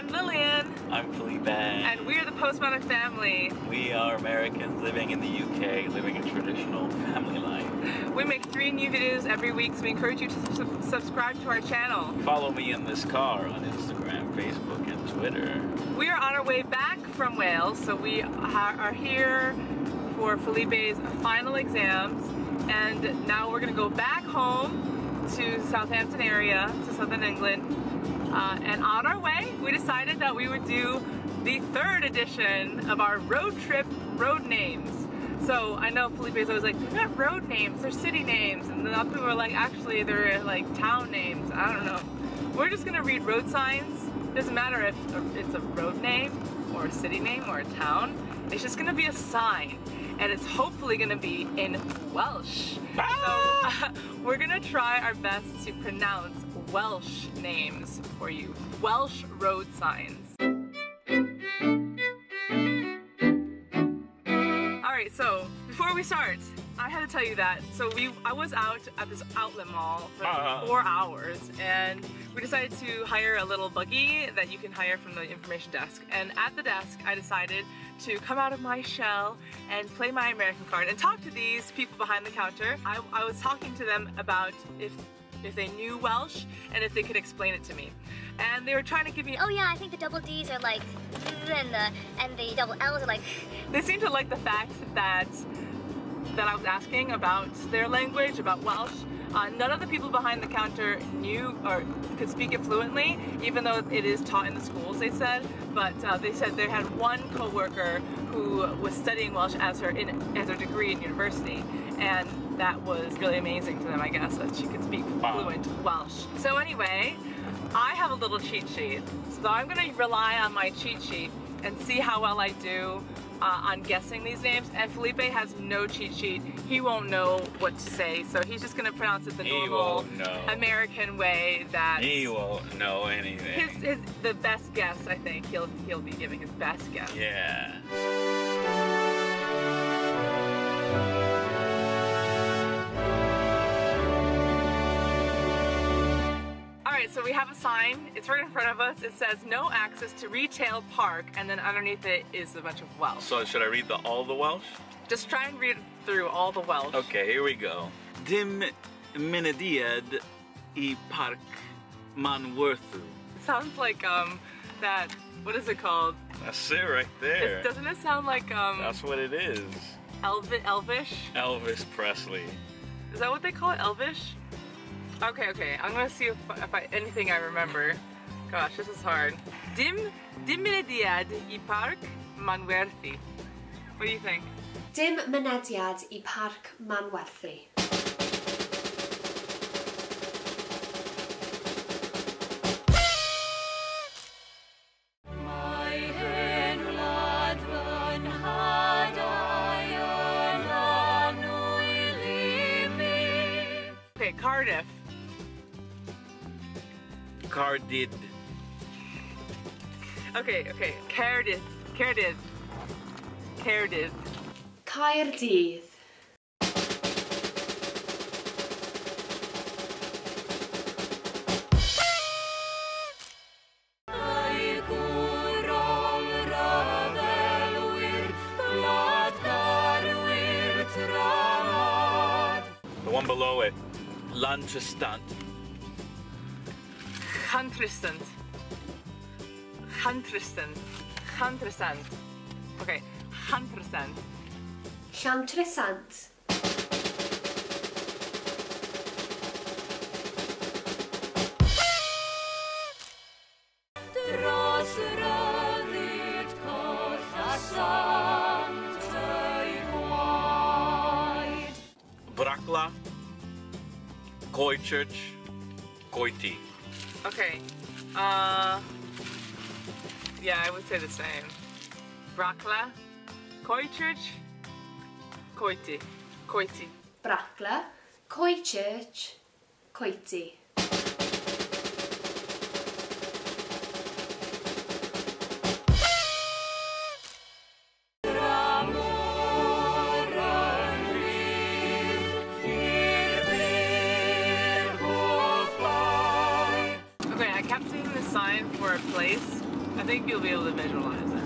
I'm Lillian. I'm Felipe. And we're the Postmodern Family. We are Americans living in the UK, living a traditional family life. We make 3 new videos every week, so we encourage you to subscribe to our channel. Follow me in this car on Instagram, Facebook, and Twitter. We are on our way back from Wales, so we are here for Felipe's final exams, and now we're going to go back home to Southampton area, to Southern England. And on our way, we decided that we would do the 3rd edition of our road trip road names. So I know Felipe's always like, they're not road names, they're city names. And then other people are like, actually, they're like town names. I don't know. We're just going to read road signs. It doesn't matter if it's a road name or a city name or a town. It's just going to be a sign. And it's hopefully going to be in Welsh. Ah! So we're going to try our best to pronounce Welsh names for you. Welsh road signs. Alright, so before we start, I had to tell you that. So I was out at this outlet mall for 4 hours, and we decided to hire a little buggy that you can hire from the information desk. And at the desk, I decided to come out of my shell and play my American card and talk to these people behind the counter. I was talking to them about if they knew Welsh and if they could explain it to me. And they were trying to give me, oh yeah, I think the double D's are like and the double L's are like. They seemed to like the fact that I was asking about their language, about Welsh. None of the people behind the counter knew or could speak it fluently, even though it is taught in the schools, they said. But they said they had one coworker who was studying Welsh as her degree in university, and that was really amazing to them, I guess, that she could speak fluent Welsh. So anyway, I have a little cheat sheet, so I'm going to rely on my cheat sheet and see how well I do on guessing these names. And Felipe has no cheat sheet. He won't know what to say, so he's just going to pronounce it the normal American way that... He won't know anything. The best guess, I think. He'll be giving his best guess. Yeah. Alright, so we have a sign, it's right in front of us, it says no access to retail park, and then underneath it is a bunch of Welsh. So should I read all the Welsh? Just try and read through all the Welsh. Okay, here we go. Dim Mynediad i Barc Manwerthu. Sounds like that, what is it called? That's it right there. Doesn't it sound like that's what it is. Elvish? Elvis Presley. Is that what they call it, Elvish? Okay, I'm gonna see if anything I remember. Gosh, this is hard. Dim Mynediad i Barc Manwerthu. What do you think? Dim Mynediad i Barc Manwerthu. Okay, Cardiff. Cardid. Okay. Caerdydd. The one below it. Llantrystan. Llantrystan. Okay, Llantrystan. Brackla, Church, Coity. Okay, yeah, I would say the same. Brackla, Church, Coity. Brackla, Church, Coity. I think you'll be able to visualize it.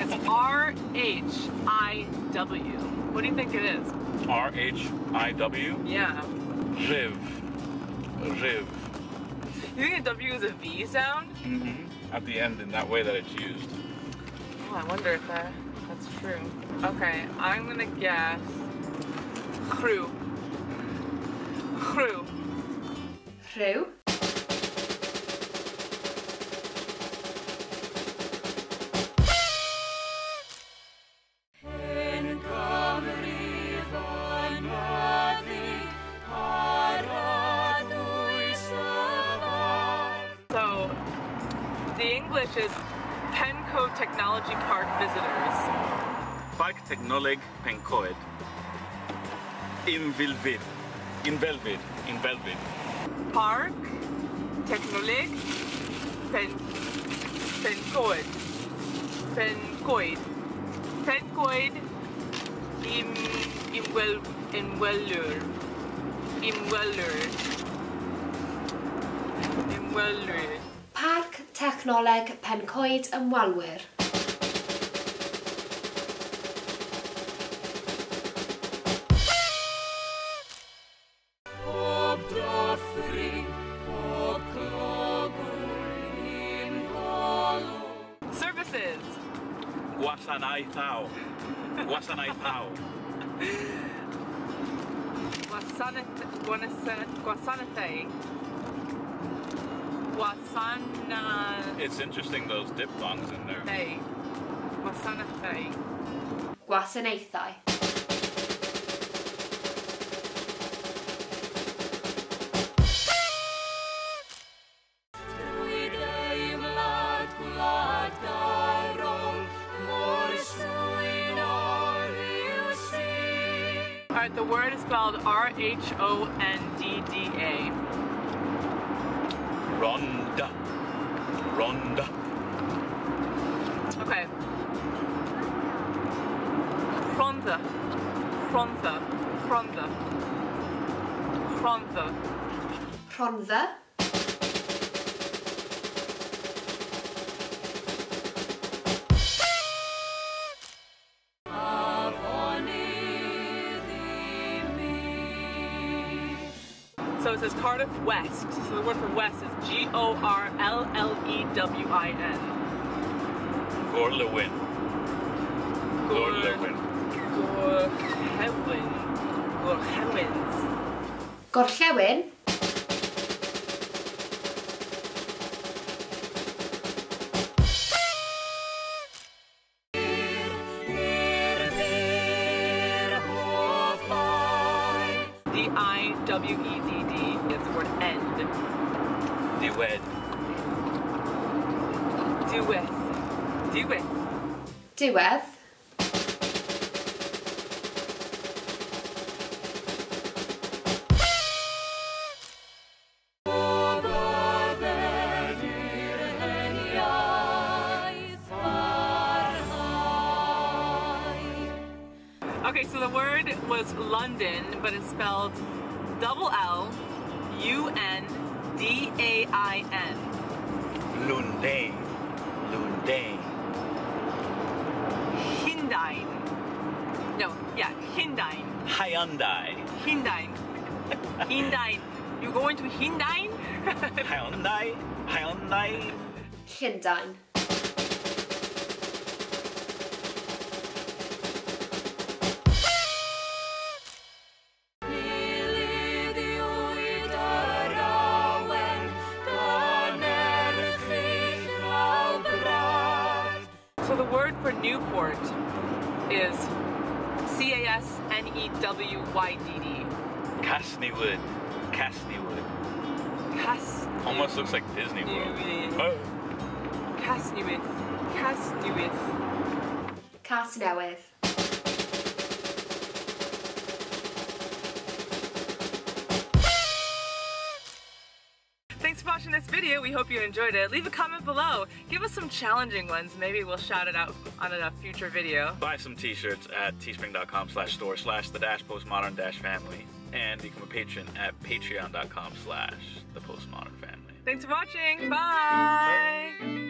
It's R-H-I-W. What do you think it is? R-H-I-W? Yeah. Rhiv. Rhiv. You think a W is a V sound? Mm-hmm. At the end in that way that it's used. Oh, I wonder if that's true. Okay, I'm gonna guess... Rhyw. Rhyw. Rhyw? Is Pencoed Technology Park visitors. Parc Technoleg Pencoed. Invelvid. Invelvid. Invelvid. Parc Technoleg Pencoed. Pencoed. Pencoed Imwelur. Imwelur. Imwelur. Parc Technoleg Pencoed yn walwyr. Services. Gwasanaethau. Gwasanaethau. Gwasanaethau. Gwasana... It's interesting those diphthongs in there. Hey. Gwasanaethau. Gwasanaethau. Alright, the word is spelled R-H-O-N-D-D-A. Rhondda. Rhondda. Okay. Rhondda. Rhondda. Rhondda. Rhondda. Rhondda. So it says Cardiff West. So the word for West is G-O-R-L-L-E-W-I-N. Gorllewin. Gorllewin. Gorllewin. Gorllewins. Gorllewin. D-I-W-E-D-D is the word end. Diwedd. Diwedd. Diwedd. Diwedd. Okay, so the word was London, but it's spelled double L, U-N-D-A-I-N. Llundain. Llundain. Llundain. No, yeah, Llundain. Hyundai. Llundain. Llundain. You going to Llundain? Hyundai. Hyundai. Llundain. So the word for Newport is C-A-S-N-E-W-Y-D-D. Casneywood. Casneywood. Casneywood. Almost looks like Disney World. Oh. Casneywood. Casneywood. Casneywood. Thanks for watching this video. We hope you enjoyed it. Leave a comment below. Give us some challenging ones. Maybe we'll shout it out on a future video. Buy some t-shirts at teespring.com/store/the-postmodern-family and become a patron at patreon.com/thepostmodernfamily. Thanks for watching. Bye.